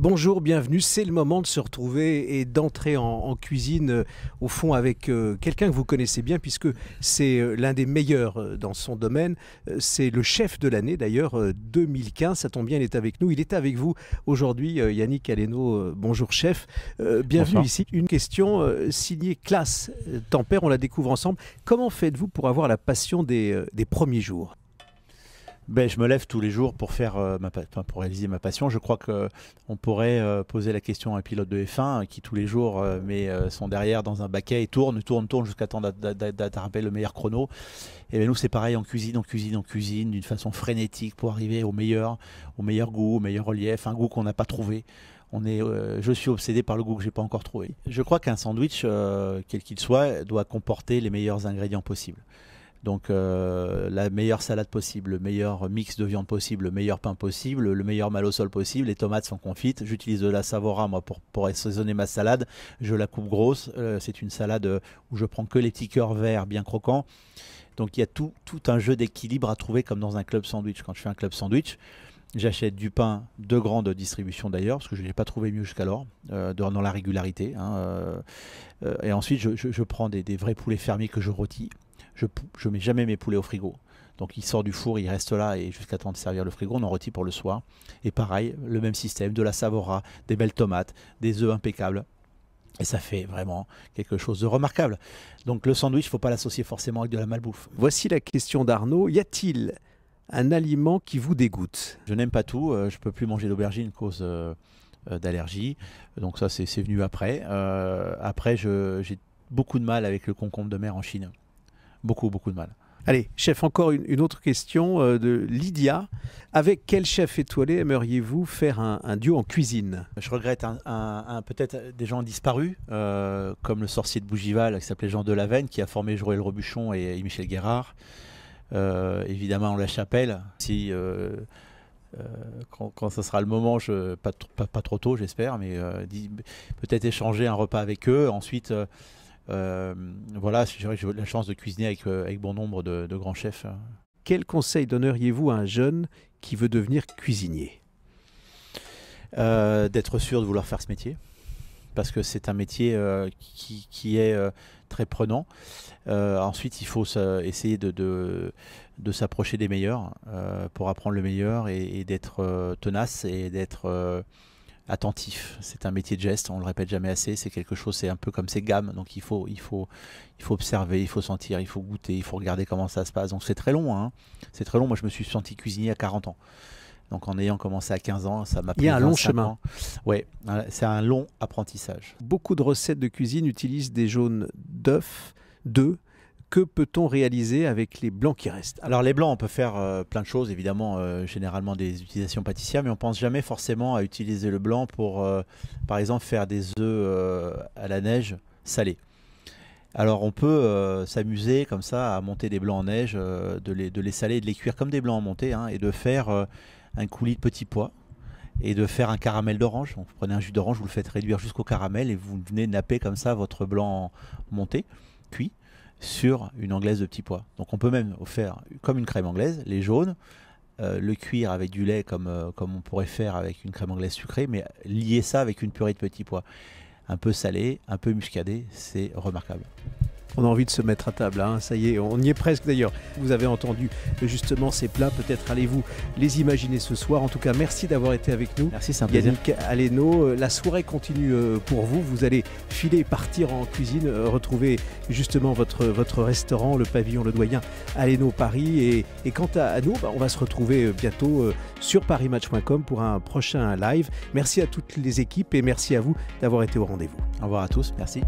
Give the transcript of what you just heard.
Bonjour, bienvenue, c'est le moment de se retrouver et d'entrer en cuisine au fond avec quelqu'un que vous connaissez bien puisque c'est l'un des meilleurs dans son domaine, c'est le chef de l'année d'ailleurs 2015, ça tombe bien, il est avec nous, il est avec vous aujourd'hui, Yannick Alléno, bonjour chef, bienvenue. Bonsoir. Ici, une question signée Classe Tempère, on la découvre ensemble, comment faites-vous pour avoir la passion des premiers jours? Ben, je me lève tous les jours pour faire pour réaliser ma passion. Je crois qu'on pourrait poser la question à un pilote de F1 qui tous les jours sont derrière dans un baquet et tourne jusqu'à temps d'attraper le meilleur chrono. Et ben, nous c'est pareil, on cuisine d'une façon frénétique pour arriver au meilleur goût, au meilleur relief, un goût qu'on n'a pas trouvé. Je suis obsédé par le goût que j'ai pas encore trouvé. Je crois qu'un sandwich, quel qu'il soit, doit comporter les meilleurs ingrédients possibles. Donc la meilleure salade possible, le meilleur mix de viande possible, le meilleur pain possible, le meilleur mal au sol possible, les tomates sont confites. J'utilise de la Savoie moi pour assaisonner ma salade, je la coupe grosse, c'est une salade où je prends que les petits cœurs verts bien croquants. Donc il y a tout un jeu d'équilibre à trouver comme dans un club sandwich. Quand je fais un club sandwich, j'achète du pain de grande distribution d'ailleurs, parce que je n'ai pas trouvé mieux jusqu'alors, dans la régularité. Hein, et ensuite je prends des vrais poulets fermiers que je rôtis. Je mets jamais mes poulets au frigo. Donc il sort du four, il reste là et jusqu'à temps de servir le frigo, on en retire pour le soir. Et pareil, le même système, de la Savoie, des belles tomates, des œufs impeccables. Et ça fait vraiment quelque chose de remarquable. Donc le sandwich, il ne faut pas l'associer forcément avec de la malbouffe. Voici la question d'Arnaud. Y a-t-il un aliment qui vous dégoûte? Je n'aime pas tout. Je ne peux plus manger d'aubergine cause d'allergie. Donc ça, c'est venu après. Après, j'ai beaucoup de mal avec le concombre de mer en Chine. Beaucoup de mal. Allez, chef, encore une autre question de Lydia. Avec quel chef étoilé aimeriez-vous faire un duo en cuisine? Je regrette peut-être des gens disparus, comme le sorcier de Bougival qui s'appelait Jean Delavenne, qui a formé Joël Robuchon et Michel Guérard. Évidemment, La Chapelle. Si, quand ce sera le moment, pas trop tôt j'espère, mais peut-être échanger un repas avec eux. Ensuite... voilà, j'ai eu la chance de cuisiner avec bon nombre de grands chefs. Quel conseil donneriez-vous à un jeune qui veut devenir cuisinier? D'être sûr de vouloir faire ce métier, parce que c'est un métier qui est très prenant. Ensuite, il faut essayer de s'approcher des meilleurs pour apprendre le meilleur et d'être tenace et d'être... attentif, c'est un métier de geste, on le répète jamais assez, c'est quelque chose, c'est un peu comme ces gammes, donc il faut observer, il faut sentir, il faut goûter, il faut regarder comment ça se passe, donc c'est très long, hein. C'est très long, moi je me suis senti cuisinier à 40 ans, donc en ayant commencé à 15 ans, ça m'a pris 25 ans. Il y a un long chemin. Oui, c'est un long apprentissage. Beaucoup de recettes de cuisine utilisent des jaunes d'œufs, que peut-on réaliser avec les blancs qui restent? Alors les blancs, on peut faire plein de choses, évidemment, généralement des utilisations pâtissières, mais on ne pense jamais forcément à utiliser le blanc pour, par exemple, faire des œufs à la neige salés. Alors on peut s'amuser comme ça à monter des blancs en neige, de les saler et de les cuire comme des blancs en montée, hein, et de faire un coulis de petits pois. Et de faire un caramel d'orange. Vous prenez un jus d'orange, vous le faites réduire jusqu'au caramel et vous venez napper comme ça votre blanc monté, cuit, sur une anglaise de petits pois. Donc on peut même faire comme une crème anglaise, les jaunes, le cuire avec du lait comme on pourrait faire avec une crème anglaise sucrée, mais lier ça avec une purée de petits pois. Un peu salé, un peu muscadé, c'est remarquable. On a envie de se mettre à table, hein. Ça y est, on y est presque d'ailleurs. Vous avez entendu justement ces plats, peut-être allez-vous les imaginer ce soir. En tout cas, merci d'avoir été avec nous. Merci, c'est un plaisir. Yannick Alléno, la soirée continue pour vous. Vous allez filer, partir en cuisine, retrouver justement votre restaurant, le pavillon Le Doyen, Alléno Paris. Et quant à nous, bah, on va se retrouver bientôt sur parismatch.com pour un prochain live. Merci à toutes les équipes et merci à vous d'avoir été au rendez-vous. Au revoir à tous, merci.